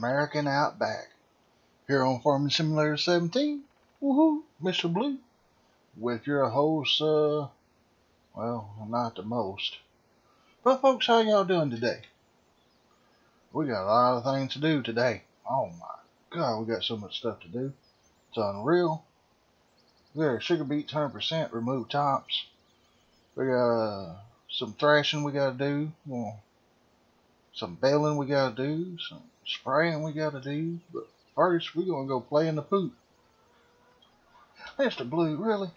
American Outback. Here on Farming Simulator 17, woohoo, Mr. Blue, with your host, well, not the most. But folks, how y'all doing today? We got a lot of things to do today. Oh my God, we got so much stuff to do. It's unreal. We got sugar beets 100%, remove tops. We got some thrashing we got to do. Well, some baling we got to do. Some spraying we got to do. But first, we're going to go play in the poop. Mr. Blue, really?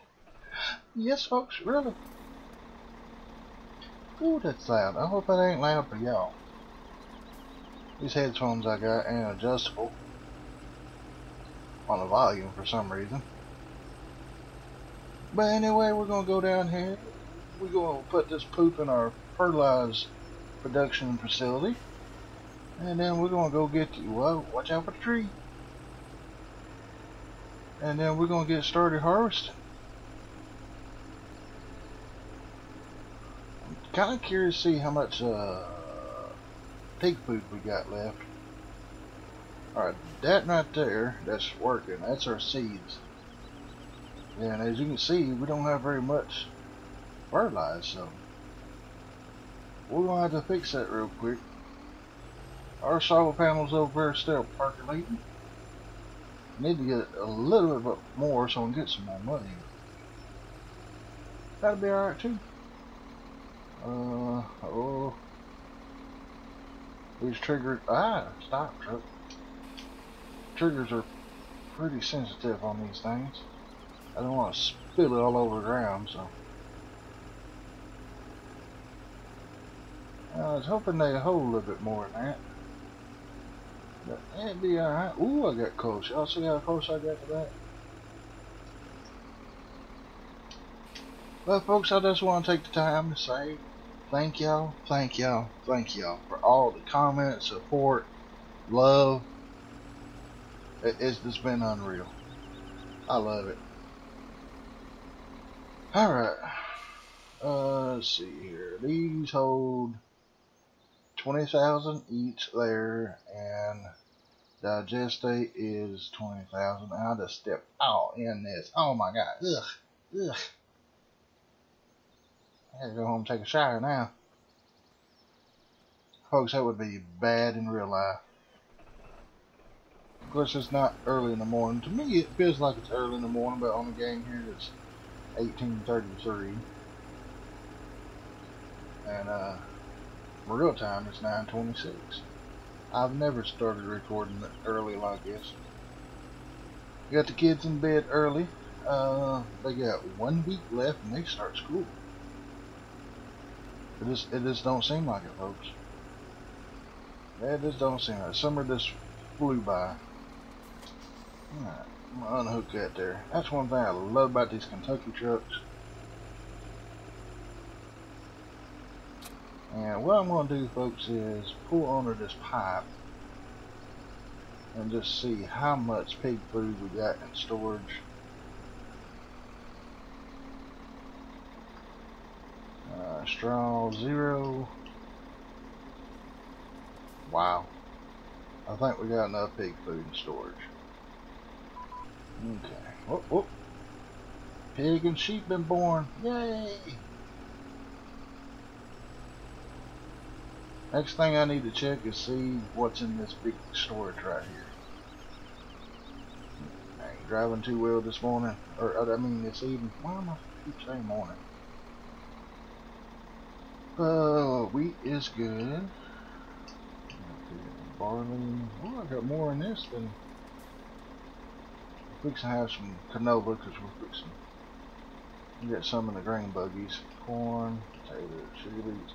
Yes, folks, really? Ooh, that's loud. I hope that ain't loud for y'all. These headphones I got ain't adjustable on the volume for some reason. But anyway, we're going to go down here. We're going to put this poop in our fertilized production facility. And then we're going to go get... Whoa, watch out for the tree. And then we're going to get started harvesting. I'm kind of curious to see how much pig food we got left. Alright, that right there, that's working. That's our seeds. And as you can see, we don't have very much fertilizer, so we're going to have to fix that real quick. Our solar panels over there are still percolating. Need to get a little bit more so we can get some more money. That'll be alright too. Oh. These triggers. Stop truck. Triggers are pretty sensitive on these things. I don't want to spill it all over the ground, so. I was hoping they'd hold a little bit more than that. But that'd be alright. Ooh, I got close. Y'all see how close I got to that? Well, folks, I just want to take the time to say thank y'all, thank y'all, thank y'all for all the comments, support, love. It's just been unreal. I love it. Alright. Let's see here. These hold 20,000 each there, and digestate is 20,000. I just stepped all in this. Oh my God. Ugh. Ugh. I gotta go home and take a shower now. Folks, that would be bad in real life. Of course, it's not early in the morning. To me, it feels like it's early in the morning, but on the game here, it's 18:33. And, real time, it's 9:26. I've never started recording early like this. Got the kids in bed early. They got 1 week left and they start school. It just don't seem like it, folks. It just don't seem like it. Summer just flew by. Alright, I'm gonna unhook that there. That's one thing I love about these Kentucky trucks. And what I'm gonna do, folks, is pull under this pipe and just see how much pig food we got in storage. Straw 0. Wow. I think we got enough pig food in storage. Okay. Oh, oh. Pig and sheep been born. Yay! Next thing I need to check is see what's in this big storage right here. I ain't driving too well this morning. Or I mean this evening. Why am I keep saying morning? Wheat is good. Barley. Oh, I got more in this than. We're fixing to have some canola because we're fixing. We got some in the grain buggies. Corn, potatoes, sugar beets.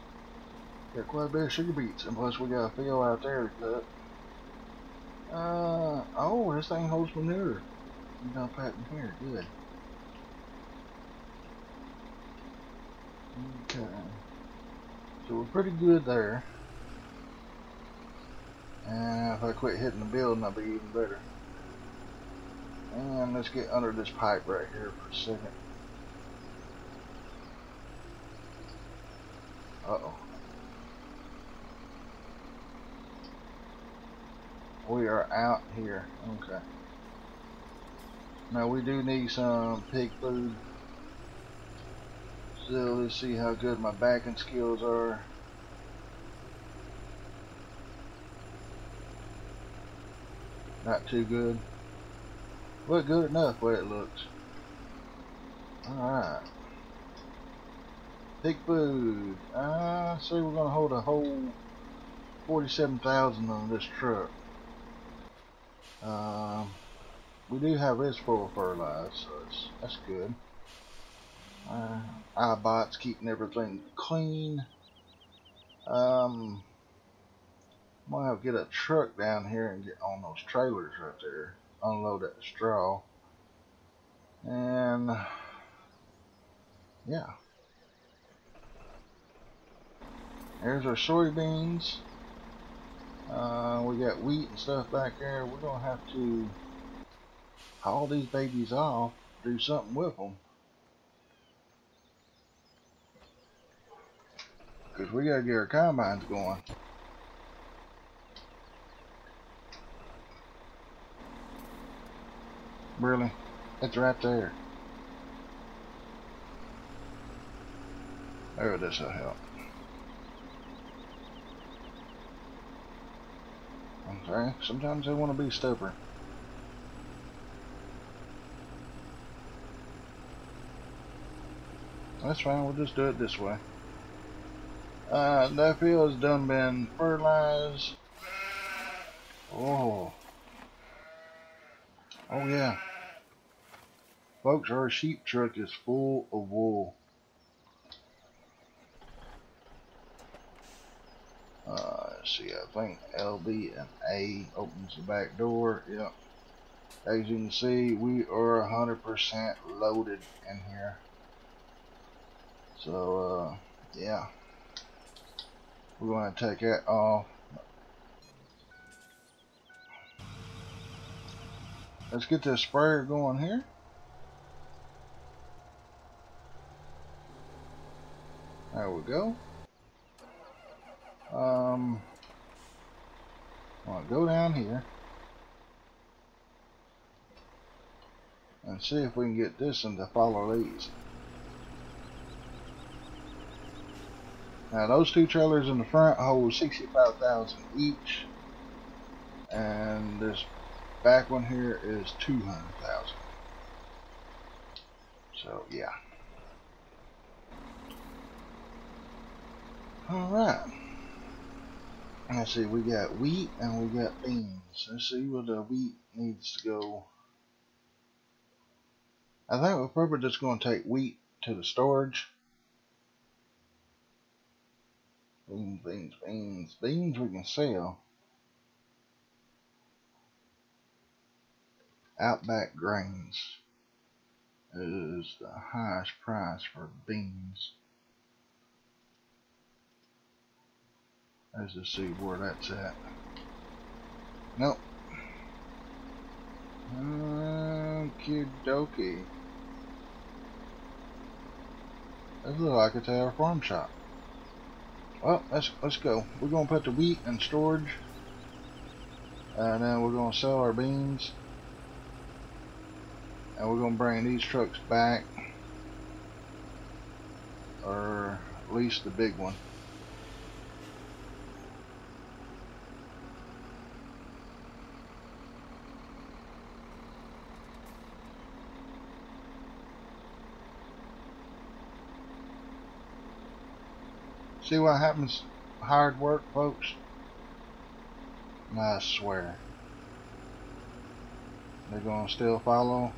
Got quite a bit of sugar beets, and plus we got a field out there to cut. Oh, this thing holds manure. You dump that in here. Good. Okay. So we're pretty good there. And if I quit hitting the building, I'll be even better. And let's get under this pipe right here for a second. Uh-oh. We are out here. Okay. Now we do need some pig food. So let's see how good my backing skills are. Not too good. But good enough way it looks. Alright. Pig food. I see we're gonna hold a whole 47,000 on this truck. We do have this full fertilizer, so that's good. iBot's keeping everything clean. Might have to get a truck down here and get on those trailers right there. Unload that straw. And yeah. There's our soybeans. We got wheat and stuff back there. We're gonna have to haul these babies off, do something with them, because we gotta get our combines going. Really, it's right there. Oh, this will help. I'm sorry, sometimes they want to be stubborn. That's fine, we'll just do it this way. That field has done been fertilized. Oh. Oh yeah. Folks, our sheep truck is full of wool. Let's see, I think LB and A opens the back door. Yep. As you can see, we are 100% loaded in here. So, yeah, we're going to take that off. Let's get this sprayer going here. There we go. I'm going to go down here and see if we can get this one to follow these. Now those two trailers in the front hold 65,000 each, and this back one here is 200,000. So yeah. All right. Let's see. We got wheat and we got beans. Let's see where the wheat needs to go. I think we're probably just going to take wheat to the storage. Beans we can sell. Outback Grains is the highest price for beans. Let's just see where that's at. Nope. Okie dokie. That looks like it's our farm shop. Well, let's go. We're gonna put the wheat in storage, and then we're gonna sell our beans, and we're gonna bring these trucks back, or at least the big one. See what happens? Hard work, folks. I swear. They're gonna still follow.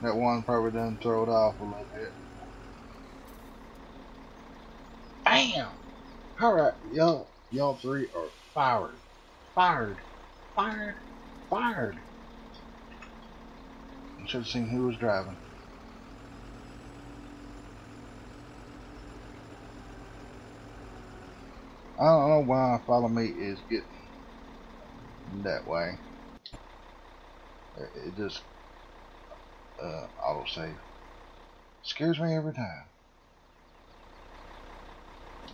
That one probably done throw it off a little bit. Bam! Alright, y'all three are fired. Fired. Should have seen who was driving. I don't know why follow me is getting that way. It just autosave. Scares me every time.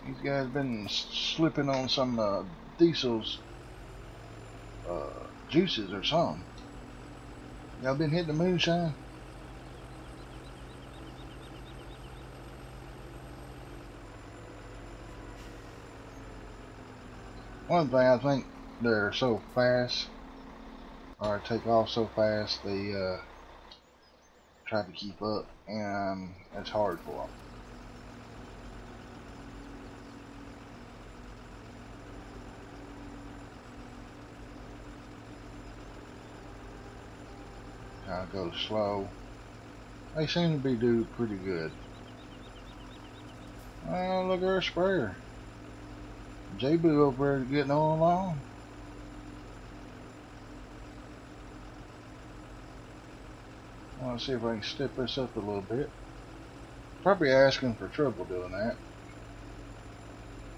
These guys been slipping on some diesel's juices or something. Y'all been hitting the moonshine? One thing, I think they're so fast, or take off so fast, they try to keep up, and it's hard for them. I'll go slow. They seem to be doing pretty good. Oh, look at our sprayer. J-Boo over there getting on along. I want to see if I can step this up a little bit. Probably asking for trouble doing that.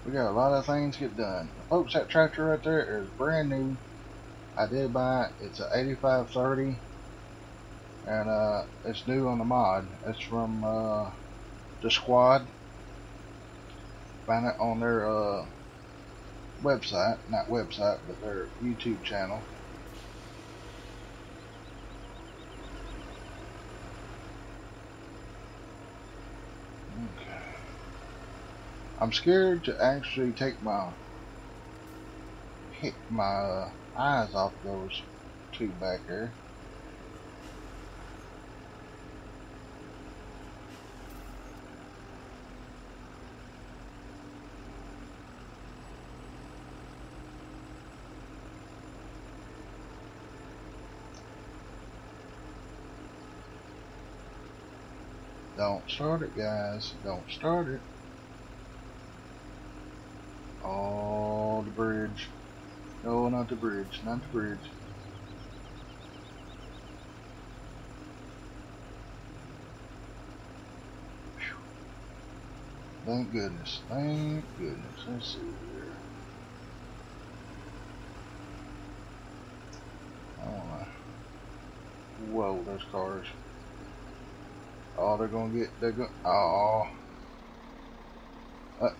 We got a lot of things to get done. Folks, that tractor right there is brand new. I did buy it. It's a 8530. And it's new on the mod. It's from the squad. Find it on their website, not website, but their YouTube channel. Okay. I'm scared to actually take my eyes off those two back there. Don't start it, guys. Don't start it. Oh, the bridge. No, not the bridge. Not the bridge. Whew. Thank goodness. Thank goodness. Let's see here. Oh, whoa, those cars. Oh, they're gonna get, they're gonna, oh.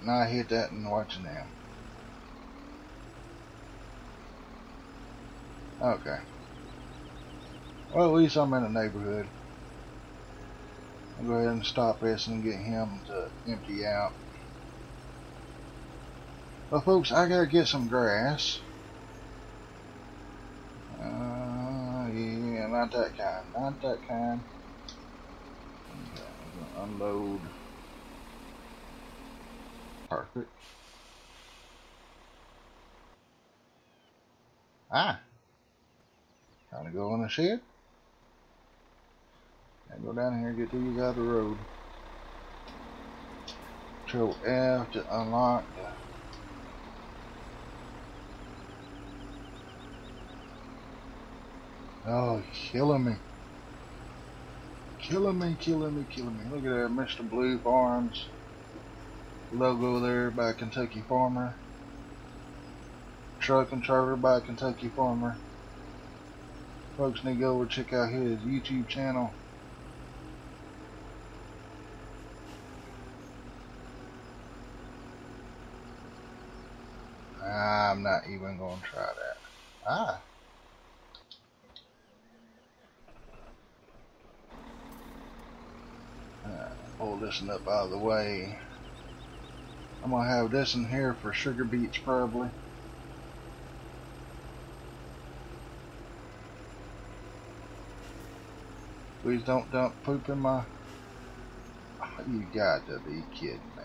Now I hit that and watch now. Okay. Well, at least I'm in the neighborhood. I'll go ahead and stop this and get him to empty out. Well, folks, I gotta get some grass. Yeah, not that kind, not that kind. Unload. Perfect. Ah. Trying to go in the shed. And go down here and get these out of the road. Control F to unlock the. Oh, killing me. Killing me, killing me, killing me. Look at that Mr. Blue Farms logo there by Kentucky Farmer. Truck and Trailer by Kentucky Farmer. Folks need to go over and check out his YouTube channel. I'm not even going to try that. Ah. Pull this one up out of the way. I'm gonna have this in here for sugar beets probably. Please don't dump poop in my. Oh, you got to be kidding me.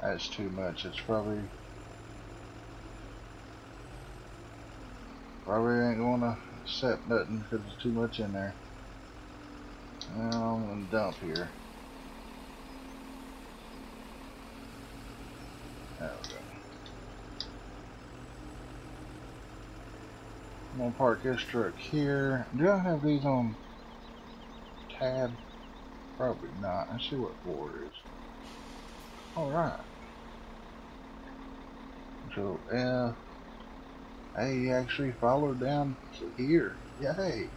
That's too much. It's probably ain't gonna accept nothing because there's too much in there. Now I'm gonna dump here. There we go. I'm gonna park this truck here. Do I have these on tab? Probably not. Let's see what board it is. Alright. So I actually followed down to here. Yay!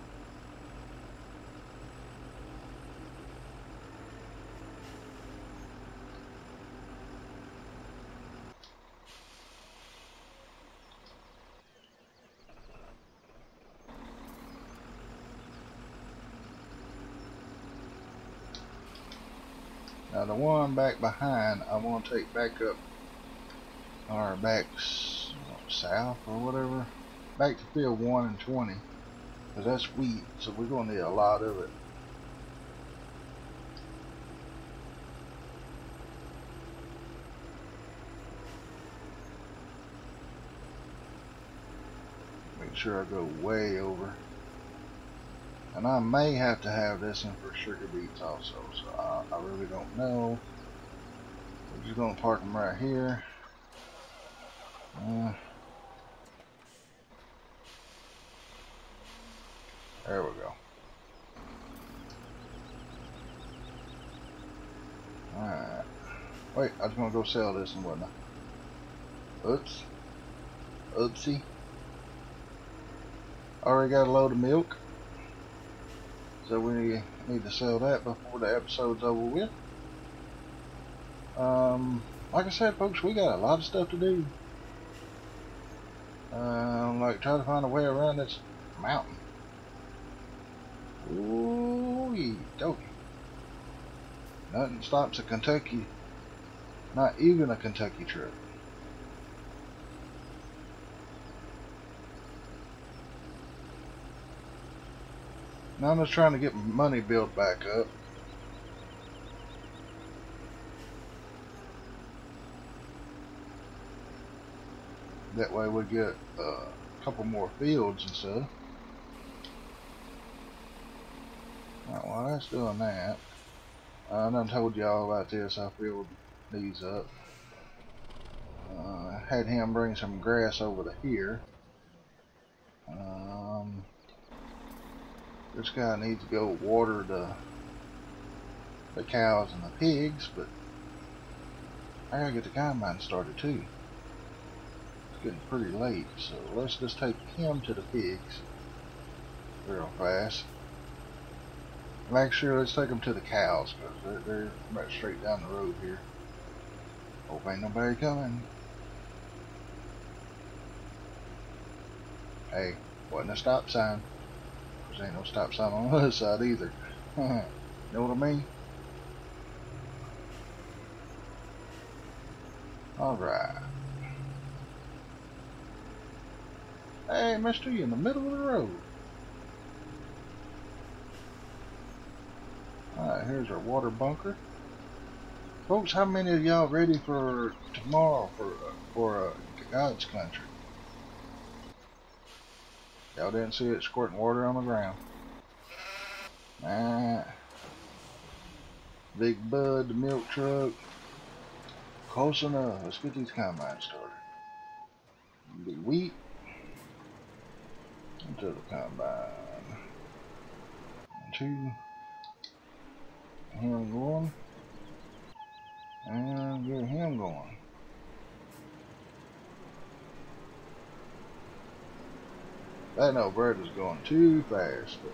Now the one back behind, I want to take back up, or back south or whatever, back to field 1 and 20, because that's wheat, so we're going to need a lot of it. Make sure I go way over. And I may have to have this in for sugar beets also, so I really don't know. We're just going to park them right here. There we go. Alright. Wait, I just want to go sell this and whatnot. Oops. Oopsie. Already got a load of milk. So we need to sell that before the episode's over with. Like I said, folks, we got a lot of stuff to do. Like try to find a way around this mountain. Ooh, dokie. Nothing stops a Kentucky, not even a Kentucky trip. Now I'm just trying to get money built back up. That way we get a couple more fields and stuff. Alright, while that's doing that, I done told y'all about this. I filled these up. Had him bring some grass over to here. This guy needs to go water the cows and the pigs, but I gotta get the combine started too. It's getting pretty late, so let's just take him to the pigs real fast. Make sure let's take them to the cows, because they're right straight down the road here. Hope ain't nobody coming. Hey, wasn't a stop sign. Ain't no stop sign on the other side either. Know what I mean? Alright. Hey, mister, you in the middle of the road. Alright, here's our water bunker. Folks, how many of y'all ready for tomorrow for God's Country? Y'all didn't see it squirting water on the ground. Nah. Big Bud, the milk truck. Close enough. Let's get these combines started. Big wheat. Into the combine. And two. Get him going. And get him going. That old bird is going too fast, but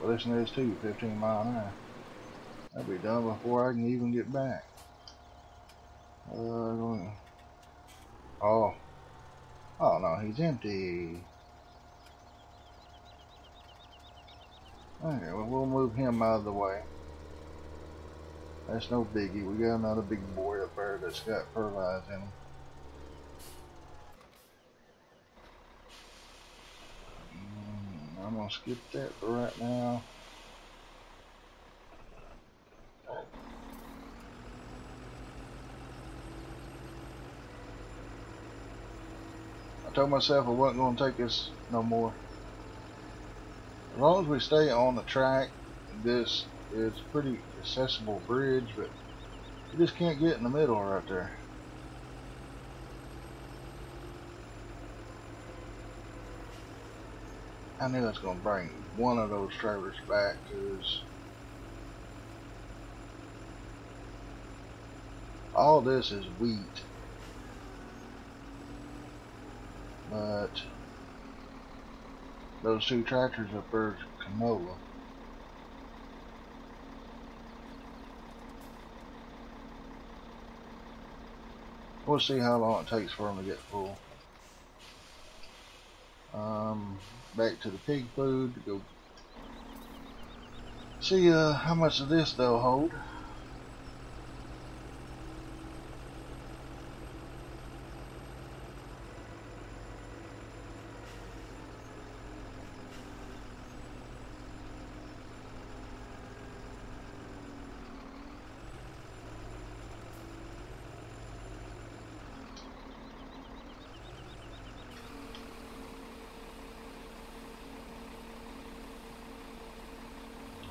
well, listen to this too, 15 mile an hour. I'll be done before I can even get back. Oh no, he's empty. Okay, well, we'll move him out of the way. That's no biggie. We got another big boy up there that's got fertilizer in him. I'm gonna skip that for right now. I told myself I wasn't gonna take this no more. As long as we stay on the track, this is a pretty accessible bridge, but you just can't get in the middle right there. I knew that's going to bring one of those trailers back, because all this is wheat, but those two tractors up there is canola. We'll see how long it takes for them to get full. Back to the pig food. Go See how much of this they'll hold.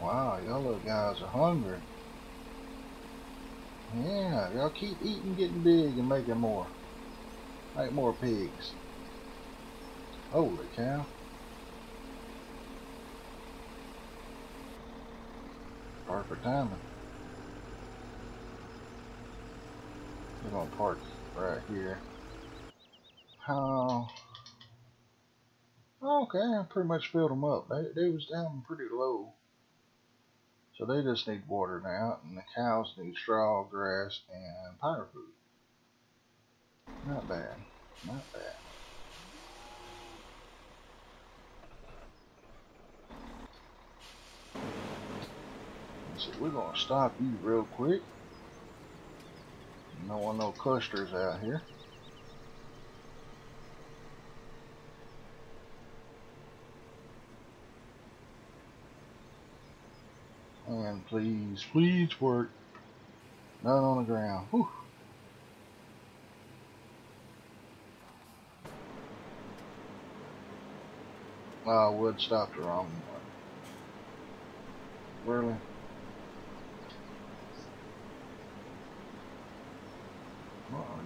Wow, y'all little guys are hungry. Yeah, y'all keep eating, getting big, and making more. Make more pigs. Holy cow. Perfect timing. We're gonna park right here. How? Okay, I pretty much filled them up. They was down pretty low. So they just need water now, and the cows need straw, grass, and powder food. Not bad, not bad. So we're gonna stop you real quick. No one, no clusters out here. And please, please work. None on the ground. Whew. Oh, wood stopped the wrong one. Really? What are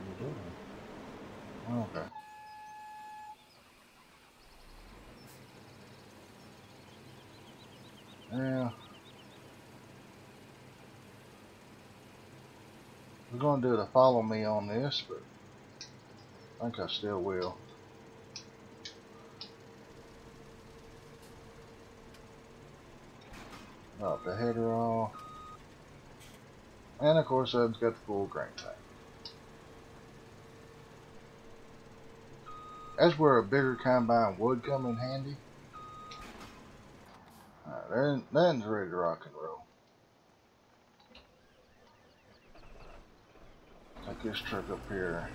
you doing? Okay. Yeah. I was going to do the follow me on this, but I think I still will. Drop the header off. And of course, I've got the full grain tank. That's where a bigger combine would come in handy. Alright, that's ready to rock and roll. Take this truck up here.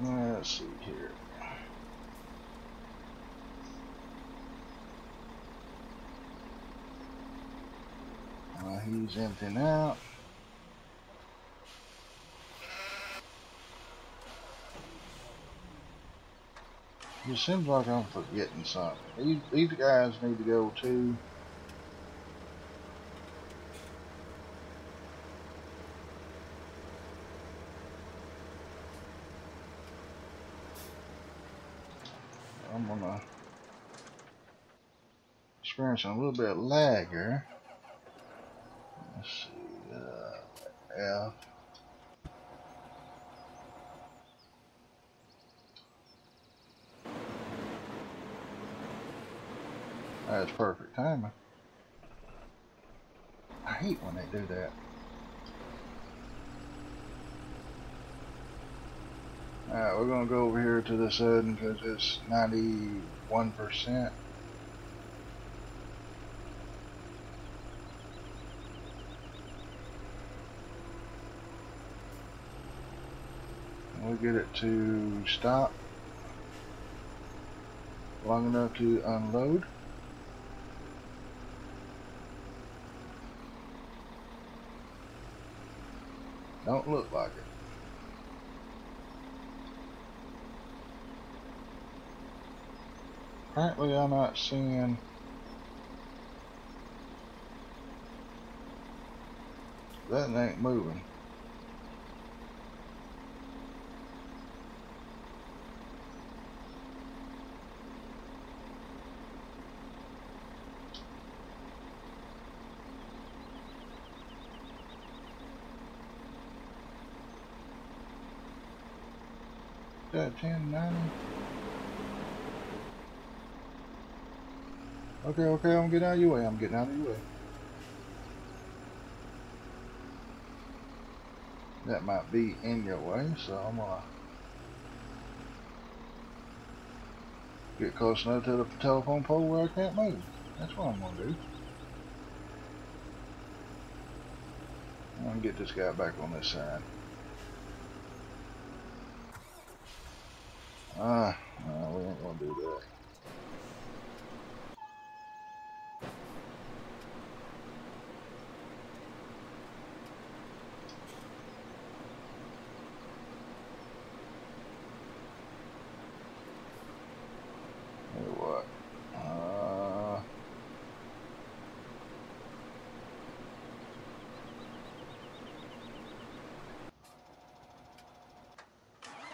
Let's see here. He's emptying out. It seems like I'm forgetting something. These guys need to go too. I'm gonna experience a little bit of lag here. Let's see. Yeah. That's perfect timing. I hate when they do that. Alright, we're gonna go over here to the sudden because it's 91%. We'll get it to stop long enough to unload. Don't look like it. Apparently I'm not seeing that ain't moving. That 1090. Okay, I'm getting out of your way. that might be in your way, so I'm gonna get close enough to the telephone pole where I can't move. That's what I'm gonna do. I'm gonna get this guy back on this side. No, we ain't gonna do that.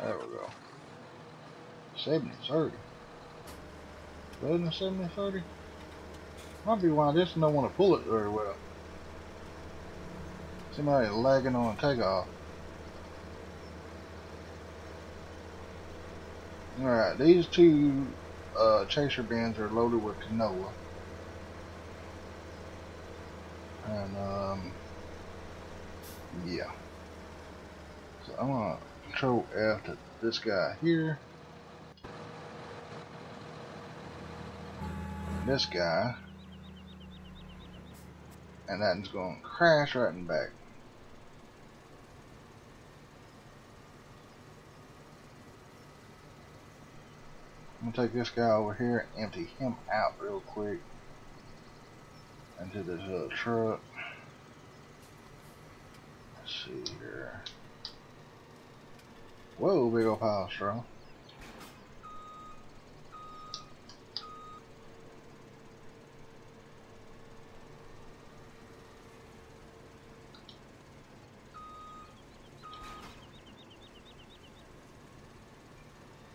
There we go. 70-30. Better than 70-30? Might be why this one don't want to pull it very well. Somebody lagging on takeoff. Alright, these two chaser bins are loaded with canola. And, yeah. So I'm gonna Control F to this guy here. This guy. And that's going to crash right in back. I'm going to take this guy over here and empty him out real quick into this little truck. Let's see here. Whoa, big old pile of straw.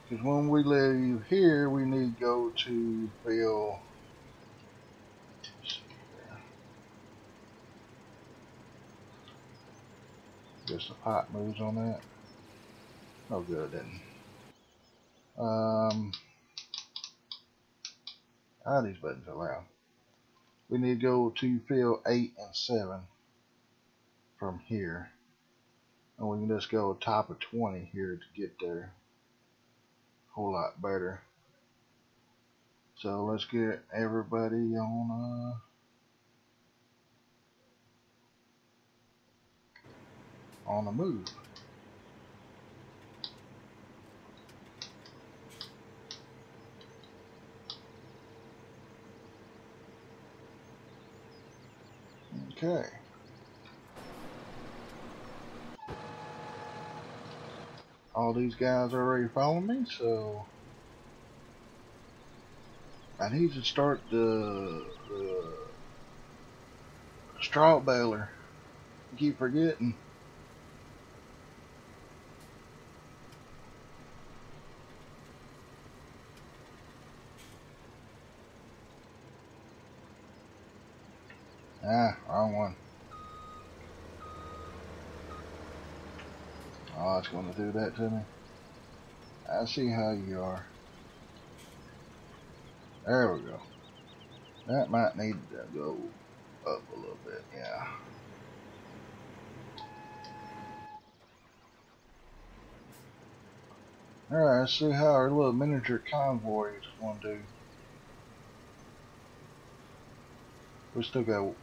Because when we leave here, we need to go to Bill. Guess the pipe moves on that. Oh good, then. These buttons are loud. We need to go to field 8 and 7 from here, and we can just go top of 20 here to get there. Whole lot better. So let's get everybody on. On the move. Okay. All these guys are already following me, so I need to start the straw baler. I keep forgetting. Ah, wrong one. Oh, it's going to do that to me. I see how you are. There we go. That might need to go up a little bit, yeah. Alright, let's see how our little miniature convoy is going to do. We still got...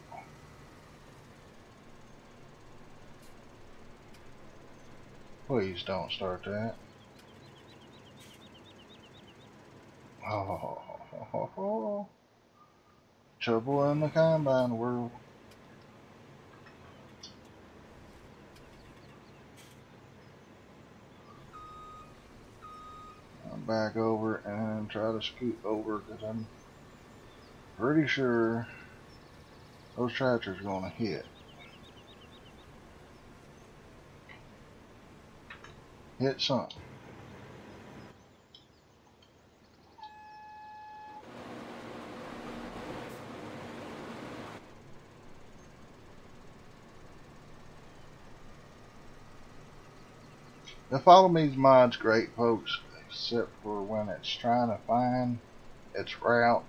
Please don't start that. Oh, trouble in the combine world. I'm back over and try to scoot over because I'm pretty sure those tractors are going to hit. Hit something. The follow me's mod's great, folks, except for when it's trying to find its route.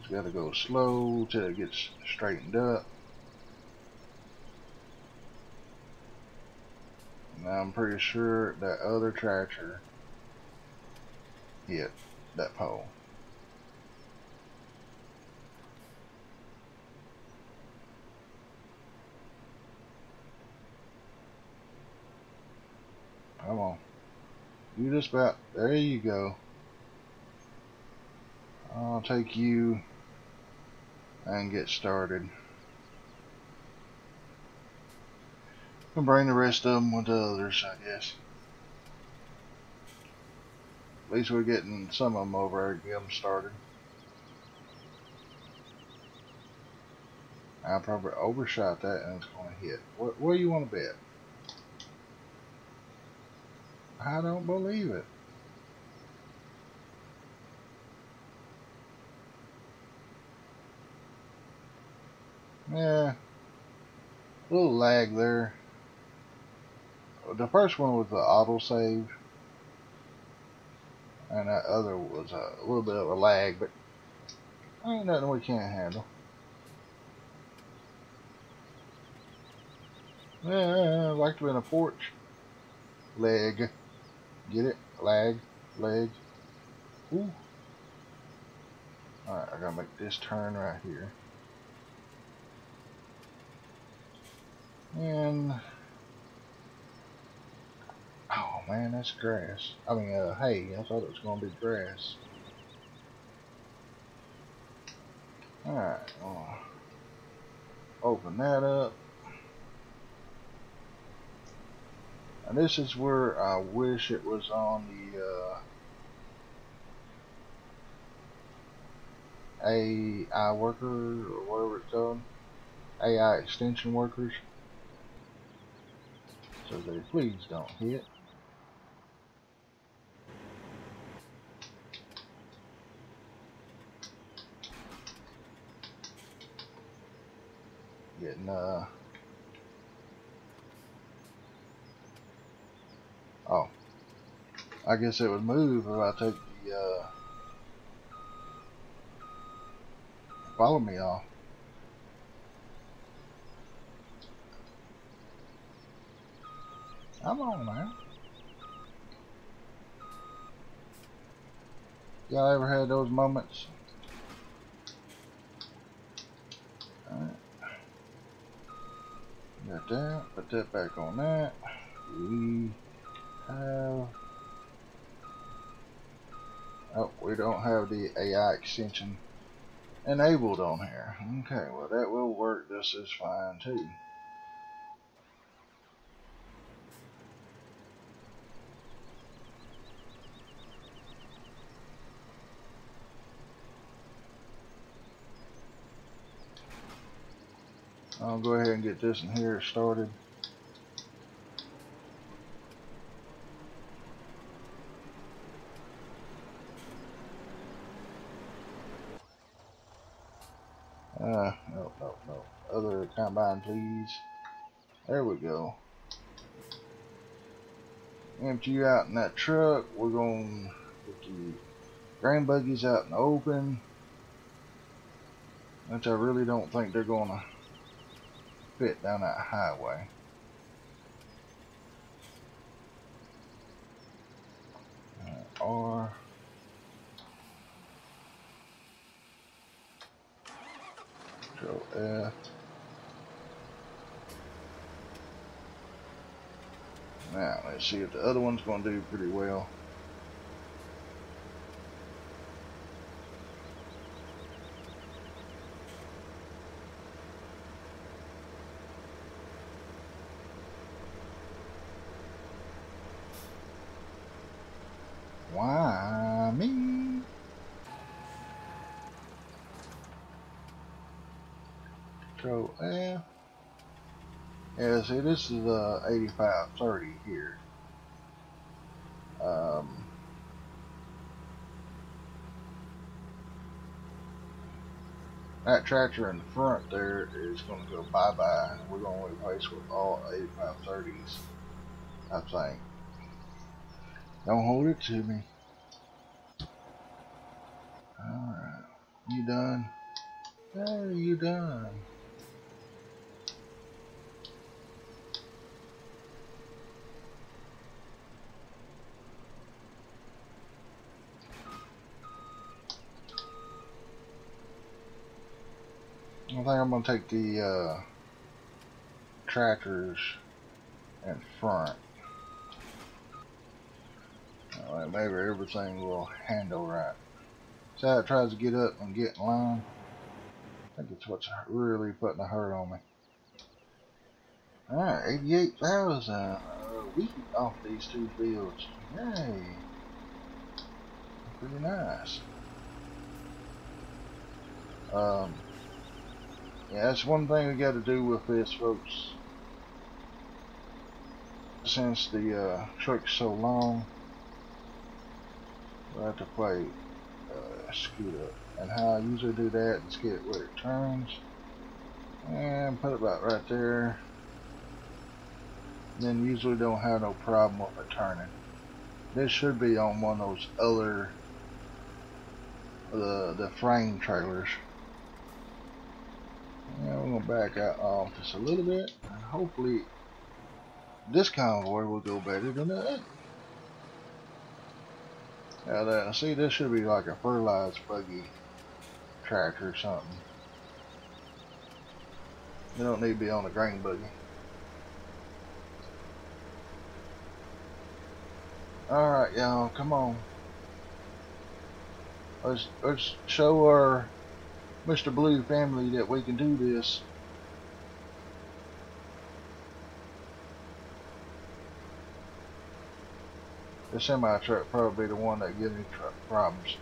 It's got to go slow till it gets straightened up. Now I'm pretty sure that other tractor hit that pole. Come on. You just about, there you go. I'll take you and get started. We'll bring the rest of them with the others, I guess. At least we're getting some of them over there to get them started. I probably overshot that and it's going to hit. What do you want to bet? I don't believe it. Yeah, a little lag there. The first one was the auto save, and that other was a little bit of a lag, but ain't nothing we can't handle. Yeah, I'd like to be in a porch. Leg. Get it? Lag. Leg. Ooh. Alright, I gotta make this turn right here. And. Oh man, that's grass. I mean, hay. I thought it was gonna be grass. Alright, I'll open that up. And this is where I wish it was on the AI worker or whatever it's called, AI extension workers, so they please don't hit. Getting oh, I guess it would move if I take the follow me off. Come on, man. Y'all ever had those moments? Alright. Got that. Put that back on that. Oh, we don't have the AI extension enabled on here. Okay, well that will work. This is fine too. I'll go ahead and get this in here started. No. Other combine, please. There we go. Empty you out in that truck. We're going to get the grain buggies out in the open. Which I really don't think they're going to fit down that highway. Or... now let's see if the other one's going to do pretty well. Why me? Yeah, see, this is 85-30 here. That tractor in the front there is going to go bye-bye. We're going to replace with all 85-30s, I think. Don't hold it to me. Alright, you done? There, you done. I think I'm going to take the tractors in front. Alright, maybe everything will handle right. See how it tries to get up and get in line? I think it's what's really putting a hurt on me. Alright, 88,000 wheat off these two fields. Yay! Pretty nice. Yeah, that's one thing we got to do with this, folks. Since the trick's so long, we'll have to play scoot up. And how I usually do that is get it where it turns and put it about right there. Then usually don't have no problem with it turning. This should be on one of those other the frame trailers. Yeah, we're gonna back out off just a little bit, and hopefully this convoy will go better than that. Now that, see, this should be like a fertilized buggy tractor or something. They don't need to be on the grain buggy. Alright, y'all, come on. Let's show our Mr. Blue family that we can do this. The semi truck probably the one that gives me truck problems.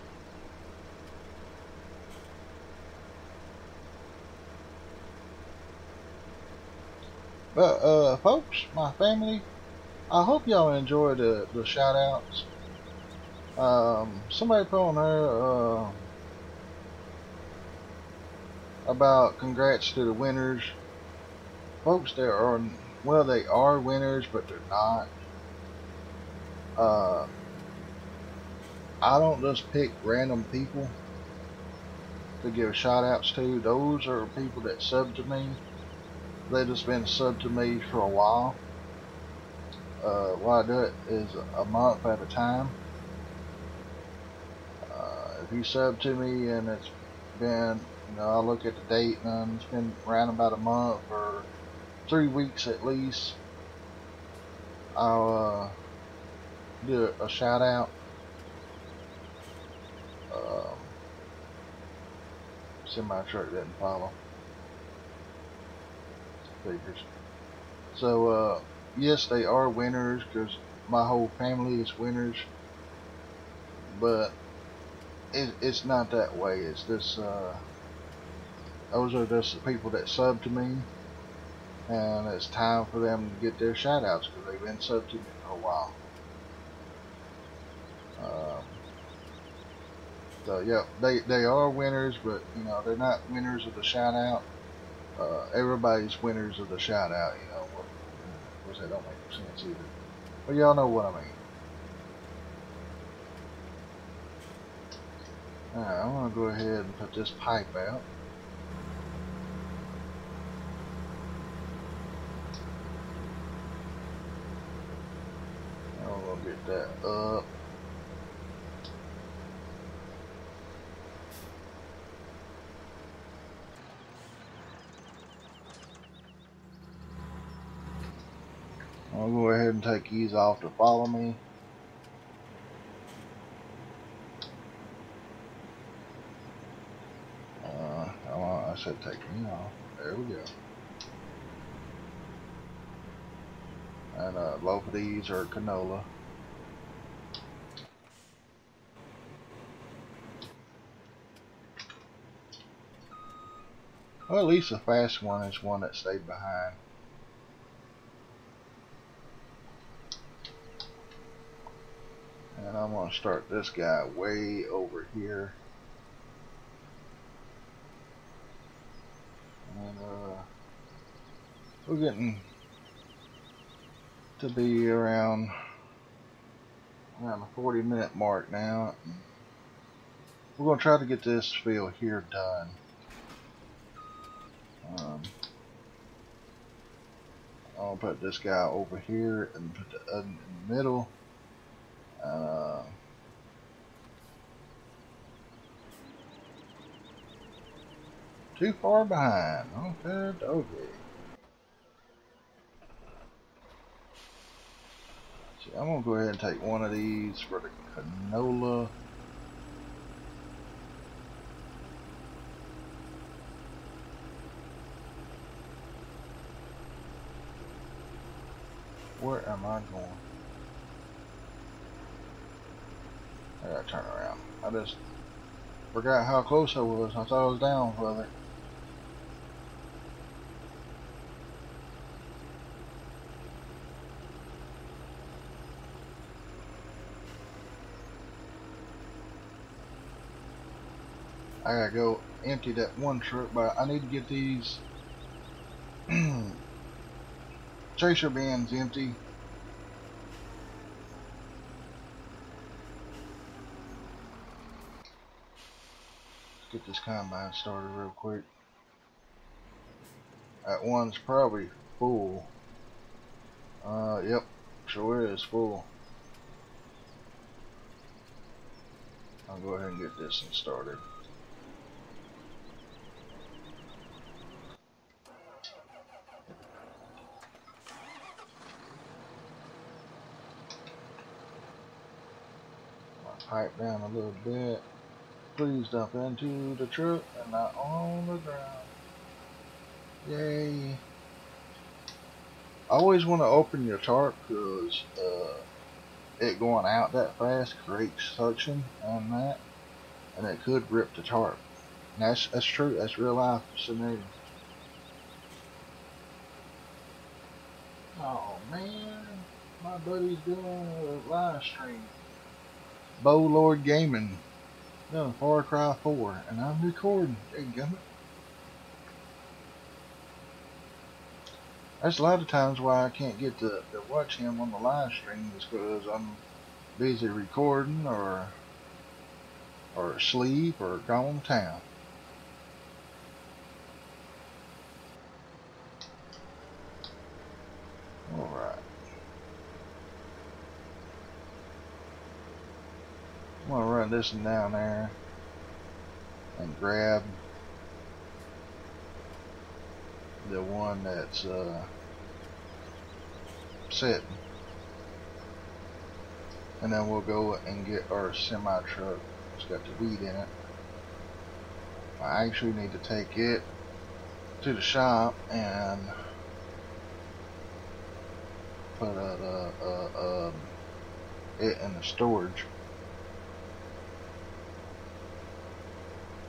But folks, my family, I hope y'all enjoyed the shout outs. Somebody put on there about congrats to the winners. Folks, there are, well, they are winners, but they're not. I don't just pick random people to give shout outs to. Those are people that sub to me. They've just been sub to me for a while. What I do it is a month at a time. If you sub to me and it's been, you know, I look at the date and it's been around about a month or 3 weeks at least, I'll do a shout out. Semi truck didn't follow. Figures. So yes, they are winners because my whole family is winners, but it's not that way. It's this. Those are just the people that sub to me, and it's time for them to get their shout outs because they've been sub to me for a while. So yeah, they are winners, but you know, they're not winners of the shout out. Everybody's winners of the shout out, you know. Of course, that don't make sense either. But y'all know what I mean. Alright, I'm gonna go ahead and put this pipe out. I'm gonna get that up. I'll go ahead and take these off to follow me. I said take me off. There we go. And both of these are canola. Well, at least the fast one is one that stayed behind. And I'm going to start this guy way over here. And we're getting to be around the 40-minute mark now. We're going to try to get this field here done. I'll put this guy over here and put the other in the middle. Too far behind. Okay, doggy. See, I'm gonna go ahead and take one of these for the canola. Where am I going? I gotta turn around. I just forgot how close I was. I thought I was down further. I gotta go empty that one truck, but I need to get these tracer bins empty. Let's get this combine started real quick. That one's probably full. Yep, sure is full. I'll go ahead and get this one started. Pipe down a little bit. Please dump into the truck and not on the ground. Yay. I always want to open your tarp because it going out that fast creates suction on that, and it could rip the tarp. And that's true, that's real life scenario. Oh man, my buddy's doing a live stream. BoLloyd Gaming, no, Far Cry 4, and I'm recording. Dadgummit. That's a lot of times why I can't get to watch him on the live stream, is because I'm busy recording or asleep or gone to town. Alright. I'm gonna run this one down there and grab the one that's sitting, and then we'll go and get our semi truck. It's got the weed in it. I actually need to take it to the shop and put it in the storage.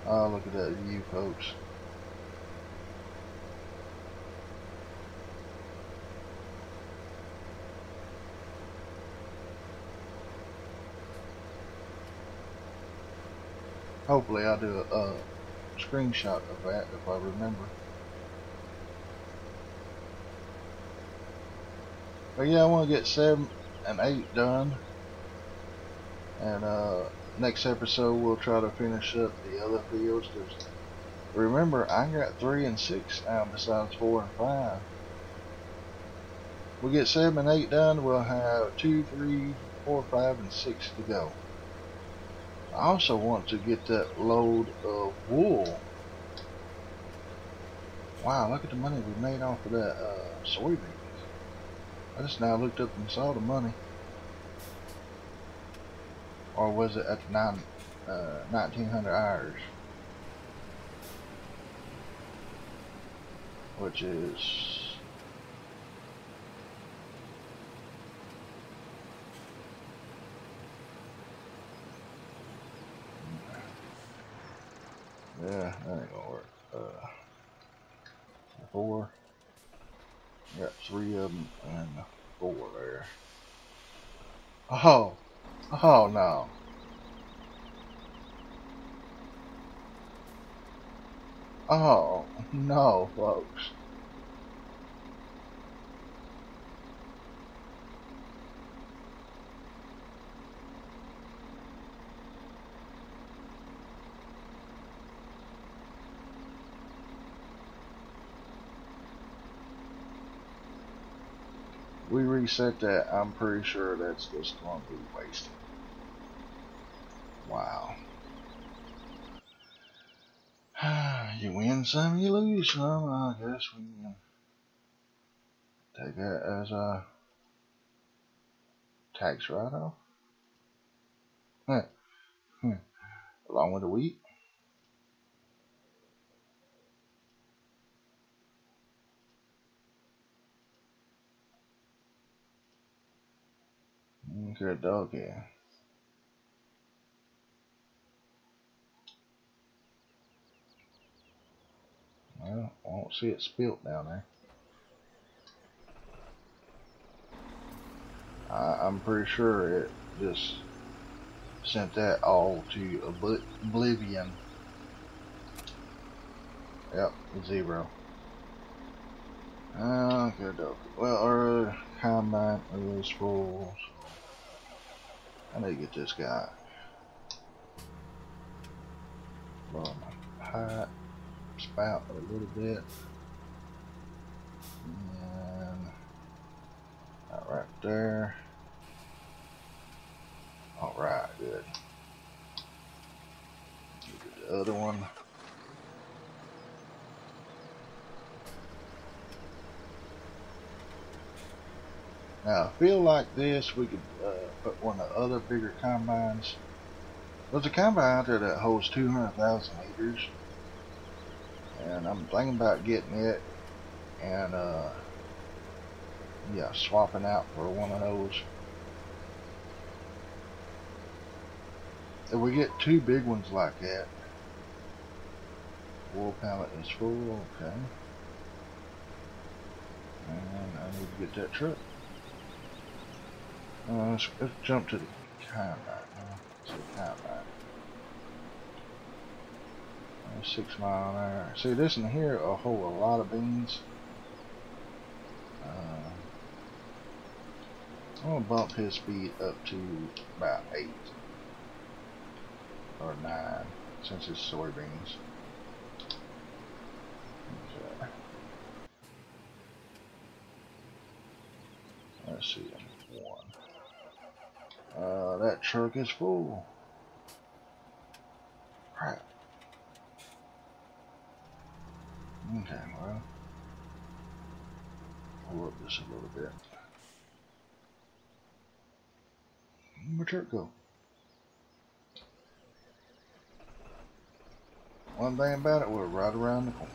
Oh, look at that view, folks. Hopefully I'll do a screenshot of that if I remember. But yeah, I want to get 7 and 8 done, and next episode we'll try to finish up the other fields, because remember I got 3 and 6 out besides 4 and 5. We get 7 and 8 done, we'll have 2, 3, 4, 5, and 6 to go. I also want to get that load of wool. Wow, look at the money we made off of that soybeans. I just now looked up and saw the money. Or was it at 1900 hours, which is yeah, that ain't gonna work. 4. Got 3 of them and 4 there. Oh. Oh no. Oh no, folks. We reset that. I'm pretty sure that's just going to be wasted. Wow. You win some, you lose some. I guess we can take that as a tax write-off. Along with the wheat. Good dog here. Well, I won't see it spilt down there. I'm pretty sure it just sent that all to oblivion. Yep, zero. Good dog. Well, our combine is full. I need to get this guy. Blow my pipe spout a little bit. And that right there. Alright, good. Get the other one. Now, I feel like this, we could put one of the other bigger combines. There's a combine out there that holds 200,000 acres. And I'm thinking about getting it and, yeah, swapping out for one of those. If we get two big ones like that, wool pallet is full, okay. And I need to get that truck. Let's jump to the combine now. Let's see the combine. 6 mile an hour. See, this in here will hold a lot of beans. I'm gonna bump his speed up to about 8 or 9 since it's soybeans. Okay. Let's see. That truck is full. Crap. Okay, well, pull up this a little bit. Where'd my truck go? One thing about it, we're right around the corner.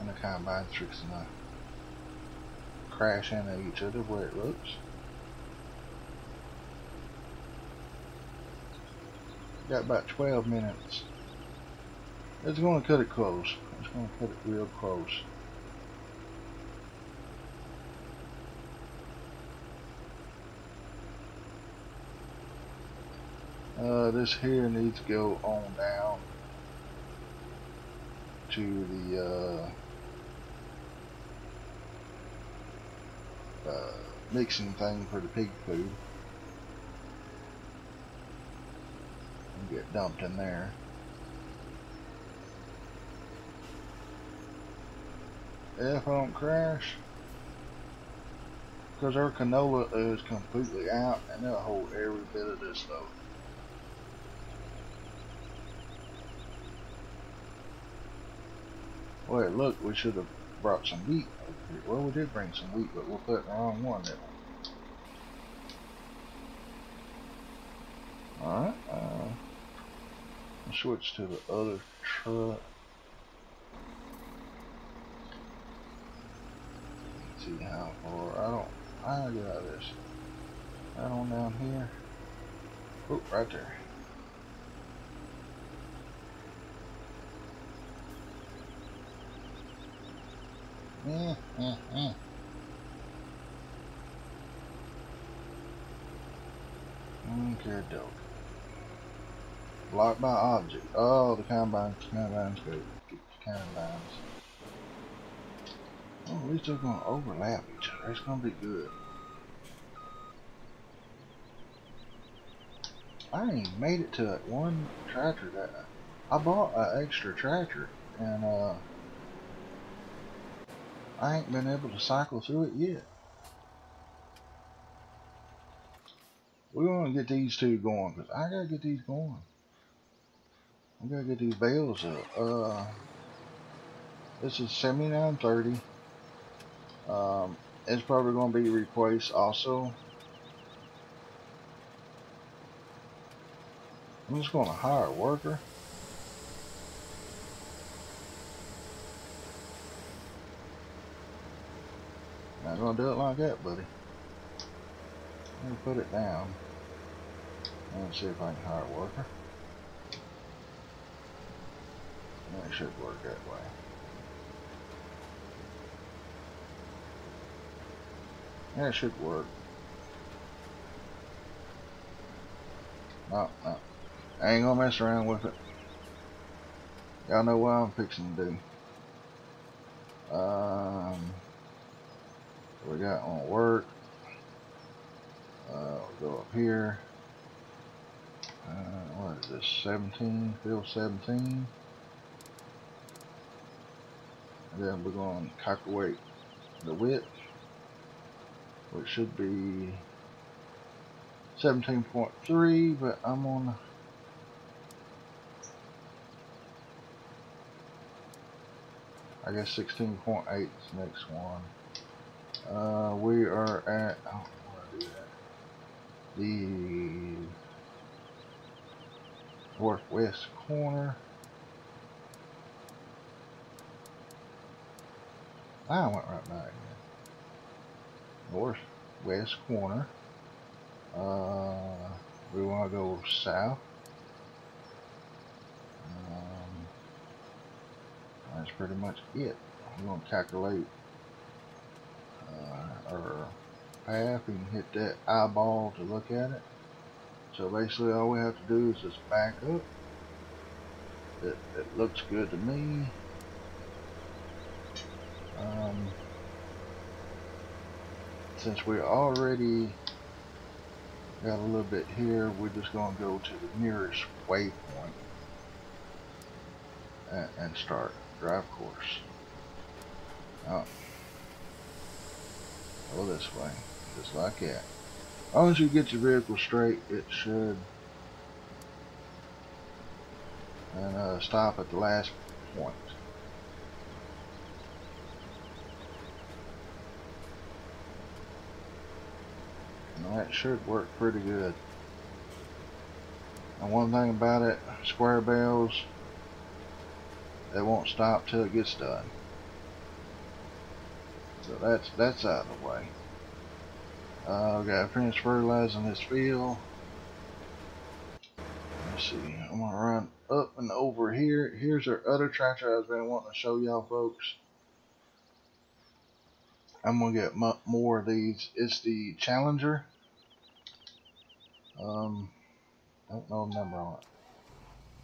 And the combine's fixing to crash into each other where it looks. Got about 12 minutes. It's going to cut it close. It's going to cut it real close. This here needs to go on down to the mixing thing for the pig food. Get dumped in there. If I don't crash, because our canola is completely out and it'll hold every bit of this though. Well, look, we should have brought some wheat over here. Well, we did bring some wheat, but we'll put the wrong one in. Alright, switch to the other truck. Let's see how far. I get out of this. Right on down here. Oh, right there. Okay, dope. Blocked by object. Oh, the combines go. Combines. Oh, we're still going to overlap each other. It's going to be good. I ain't made it to that one tractor that I bought an extra tractor, and I ain't been able to cycle through it yet. We're going to get these two going because I got to get these going. I gotta get these bales up. This is 7930. It's probably going to be replaced also. I'm just going to hire a worker. Not going to do it like that, buddy. Let me put it down. Let's see if I can hire a worker. That should work that way. That should work. No, no. I ain't gonna mess around with it. Y'all know what I'm fixing to do. We got on work. We'll go up here. What is this? 17, field 17. And then we're gonna calculate the width, which should be 17.3, but I'm on. I guess 16.8 is the next one. We are at, I don't want to do that, the northwest corner. I went right by it again. Northwest corner. We want to go south. That's pretty much it. We're going to calculate our path. We can hit that eyeball to look at it. So basically all we have to do is just back up. It looks good to me. Since we already got a little bit here, we're just going to go to the nearest waypoint and start drive course. Oh, go this way, just like that. As long as you get your vehicle straight, it should. And stop at the last point. And that should work pretty good. And one thing about it, square bales, they won't stop till it gets done. So that's out of the way. I've got to finish fertilizing this field. Let's see. I'm gonna run up and over here. Here's our other tractor I've been wanting to show y'all, folks. I'm gonna get more of these. It's the Challenger. I don't know the number on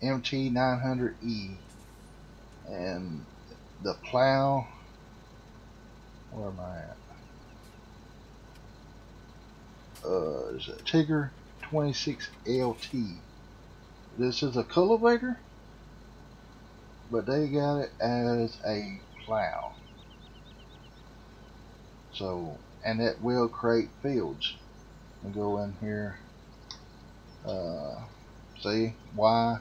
it. MT900E. And the plow, where am I at? Is a Tigger 26LT. This is a cultivator, but they got it as a plow. So, and it will create fields. And go in here. See why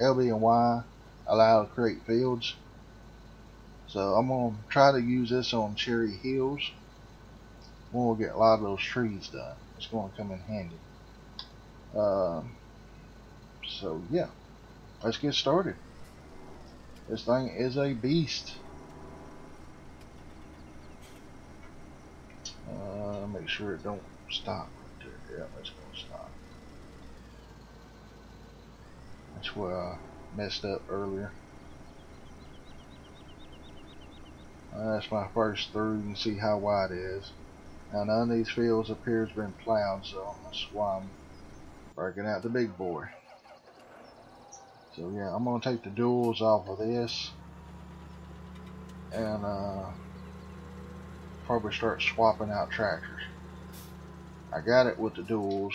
LB and Y allow to create fields. So I'm gonna try to use this on Cherry Hills. We'll get a lot of those trees done. It's gonna come in handy. So yeah, let's get started. This thing is a beast. Make sure it don't stop right there. Yeah, that's gonna stop. That's where I messed up earlier. That's my first through. You can see how wide it is. Now none of these fields appears been plowed, so that's why I'm breaking out the big boy. So yeah, I'm gonna take the duals off of this and probably start swapping out tractors. I got it with the duals,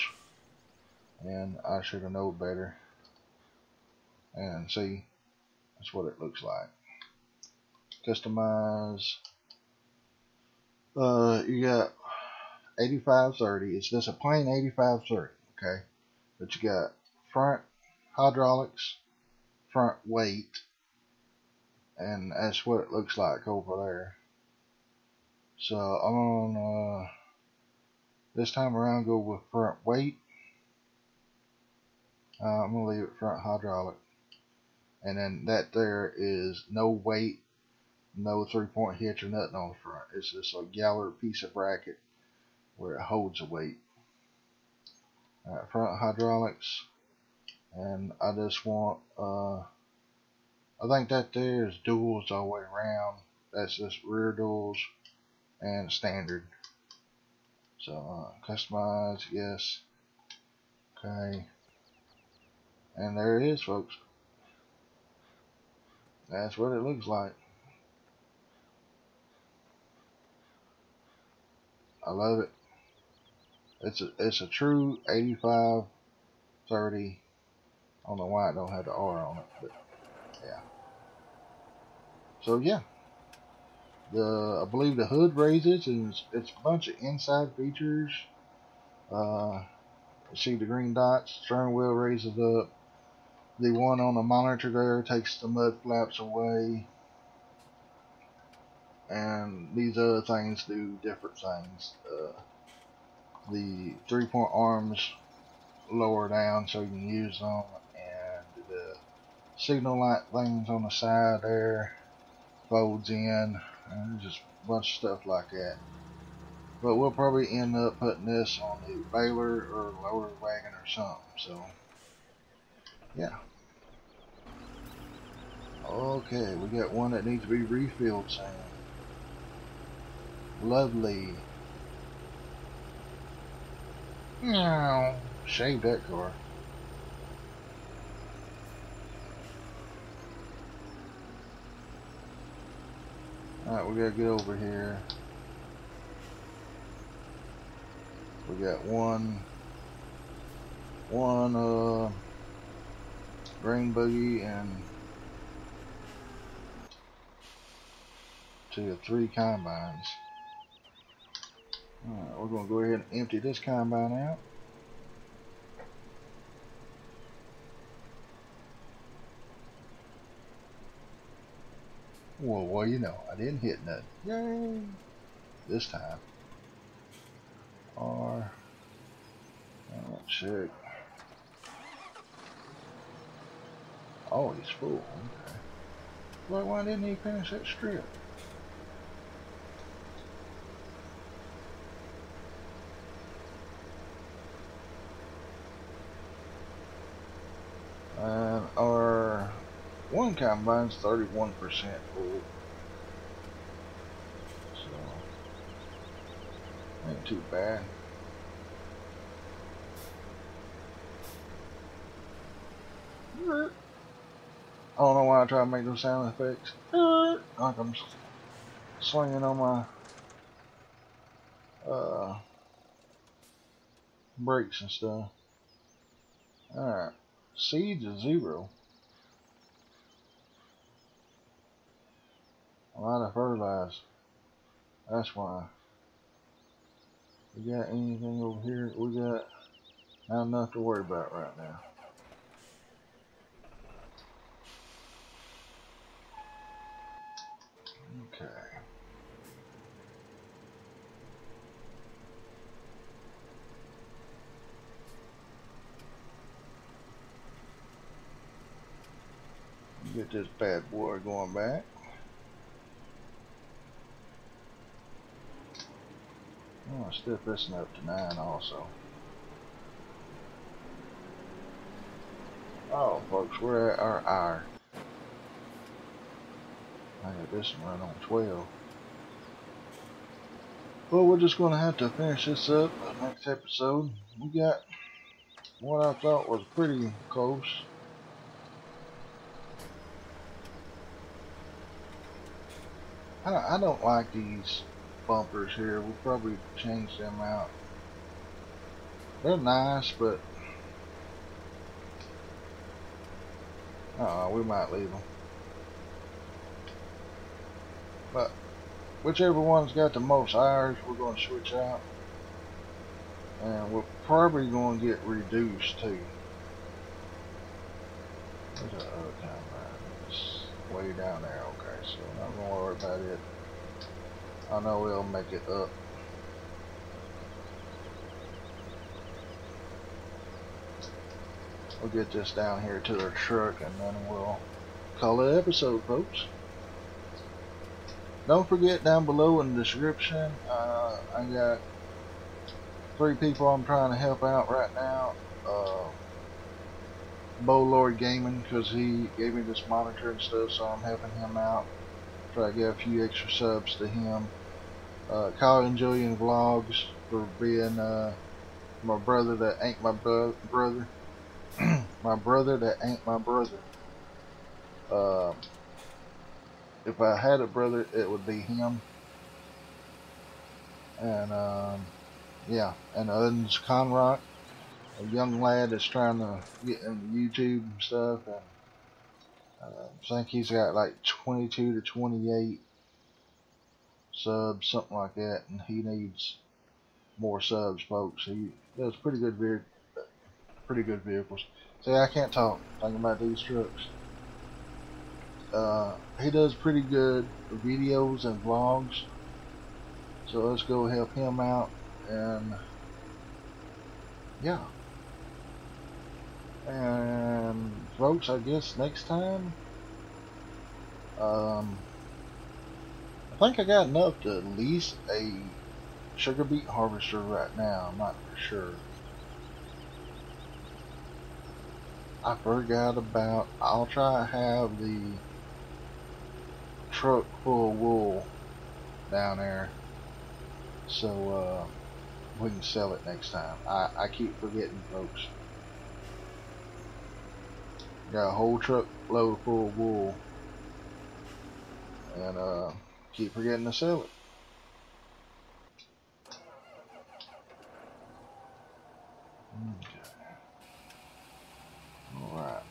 and I should have known better. And see, that's what it looks like. Customize. You got 8530. It's just a plain 8530, okay? But you got front hydraulics, front weight, and that's what it looks like over there. So I'm gonna this time around go with front weight. I'm gonna leave it front hydraulic, and then that there is no weight, no 3-point hitch or nothing on the front. It's just a gallery piece of bracket where it holds a weight. Alright, front hydraulics, and I just want I think that there is duals all the way around. That's just rear duals and standard. So customize, yes, okay, and there it is, folks. That's what it looks like. I love it. It's a true 85/30. I don't know why I don't have the R on it, but yeah. So yeah, I believe the hood raises, and it's a bunch of inside features. You see the green dots. Steering wheel raises up. The one on the monitor there takes the mud flaps away. And these other things do different things. The 3-point arms lower down so you can use them, and the signal light things on the side there folds in, and just a bunch of stuff like that. But we'll probably end up putting this on the baler or loader wagon or something. So yeah. Okay, we got one that needs to be refilled soon. Lovely. No, shave that car. Alright, we gotta get over here. We got one grain buggy and 2 or 3 combines. Alright, we're going to go ahead and empty this combine out. Well, well, you know, I didn't hit nothing. Yay! This time. R. Let's check. Oh, he's full. Okay. Well, why didn't he finish that strip? And our one combine's 31% full. So ain't too bad. I don't know why I try to make those sound effects. Like I'm swinging on my brakes and stuff. Alright. Seeds are 0. A lot of fertilizer. That's why. We got anything over here? We got not enough to worry about right now. Okay. Get this bad boy going back. I'm gonna step this one up to 9 also. Oh, folks, we're at our hour. I got this one right on 12. Well, we're just gonna have to finish this up next episode. We got what I thought was pretty close. I don't like these bumpers here. We'll probably change them out. They're nice, but we might leave them. But whichever one's got the most hours, we're going to switch out. And we're probably going to get reduced too. There's our other timeline. It's way down there. Okay, so I'm not gonna worry about it. I know we'll make it up. We'll get this down here to their truck and then we'll call it an episode, folks. Don't forget down below in the description, I got 3 people I'm trying to help out right now. BoLloyd Gaming, because he gave me this monitor and stuff, so I'm helping him out. Try to get a few extra subs to him. Collin Julian Vlogs for being my brother that ain't my brother. My brother that ain't my brother. If I had a brother, it would be him. And yeah, and Uns Conrock, a young lad that's trying to get into YouTube and stuff, and I think he's got like 22 to 28 subs, something like that, and he needs more subs, folks. He does pretty good vehicles. See, I can't talk thinking about these trucks. He does pretty good videos and vlogs, so let's go help him out. And yeah, and folks, I guess next time I think I got enough to lease a sugar beet harvester right now. I'm not for sure. I forgot about, I'll try to have the truck full of wool down there so we can sell it next time. I keep forgetting, folks. Got a whole truck load full of wool and keep forgetting to sell it. Okay. Alright.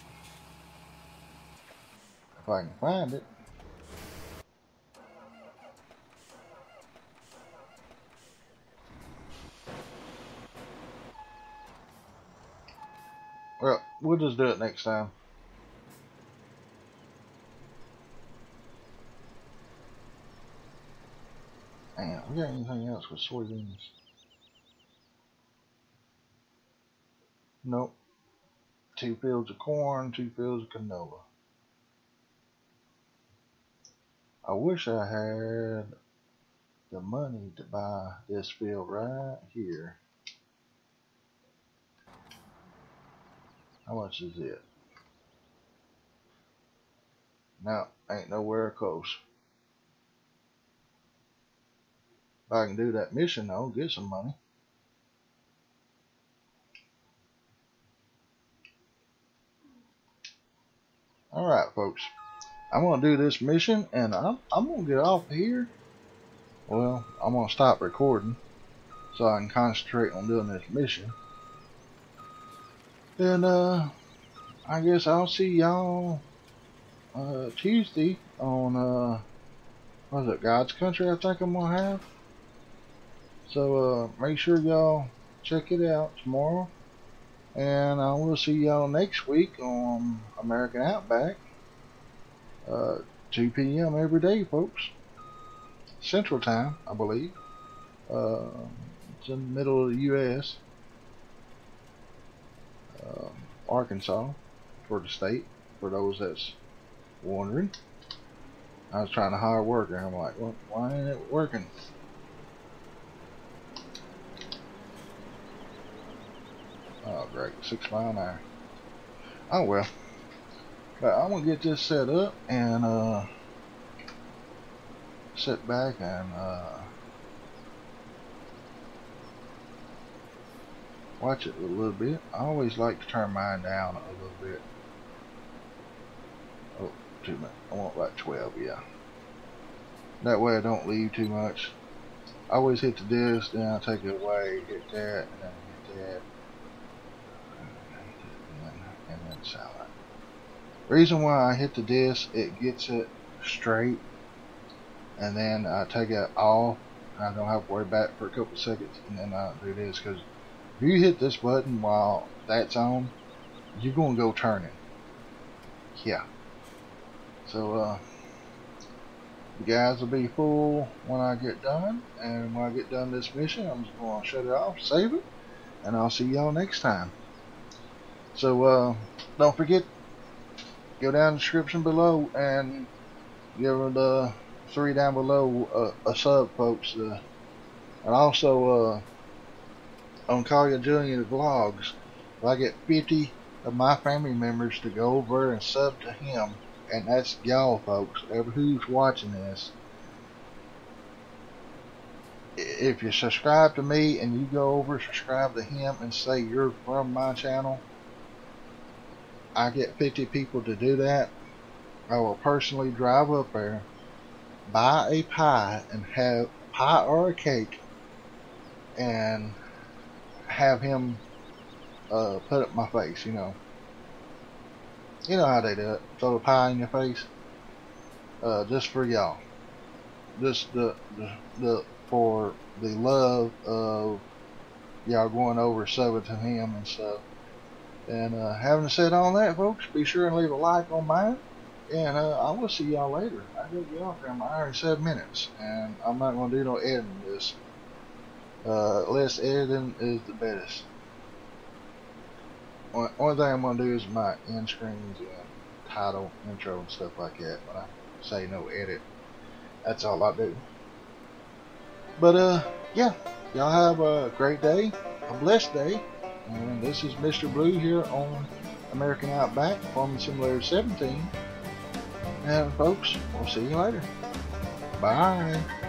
If I can find it. Well, we'll just do it next time. Damn, we got anything else with soybeans? Nope. 2 fields of corn, 2 fields of canola. I wish I had the money to buy this field right here. How much is it? No, ain't nowhere close. If I can do that mission though, get some money. Alright, folks. I'm gonna do this mission and I'm gonna get off here. Well, I'm gonna stop recording so I can concentrate on doing this mission. Then I guess I'll see y'all Tuesday on what is it, God's Country I think I'm gonna have. So make sure y'all check it out tomorrow, and I will see y'all next week on American Outback, 2 p.m. every day, folks, Central Time, I believe. It's in the middle of the U.S. Arkansas, for the state, for those that's wondering. I was trying to hire a worker, I'm like, well, why ain't it working? Oh great, 6 mile an hour. Oh well, but I'm gonna get this set up and sit back and watch it a little bit. I always like to turn mine down a little bit. Oh, too much. I want like 12, yeah. That way I don't leave too much. I always hit the disc, then I take it away, hit that, and then hit that. And then silent. Reason why I hit the disc, it gets it straight. And then I take it off. I don't have to worry about it for a couple seconds. And then I do this, because if you hit this button while that's on, you're going to go turning. yeah. So you guys will be full when I get done, and when I get done this mission, I'm just going to shut it off, save it, and I'll see y'all next time. So don't forget, go down in the description below and give the 3 down below a sub, folks. And also on Collin Julian Vlogs, if I get 50 of my family members to go over and sub to him, and that's y'all, folks, who's watching this. If you subscribe to me and you go over subscribe to him and say you're from my channel, I get 50 people to do that, I will personally drive up there, buy a pie, and have pie or a cake, and have him put up my face, you know. You know how they do it. Throw a pie in your face. Just for y'all. Just for the love of y'all going over subbing to him and stuff. And having said all that, folks, be sure and leave a like on mine. And I will see y'all later. I got y'all from my hour and 7 minutes, and I'm not gonna do no editing this. Less editing is the best. Only thing I'm going to do is my end screens and title, intro, and stuff like that. When I say no edit, that's all I do. But, yeah, y'all have a great day, a blessed day. And this is Mr. Blue here on American Outback, Farming Simulator 17. And, folks, we'll see you later. Bye.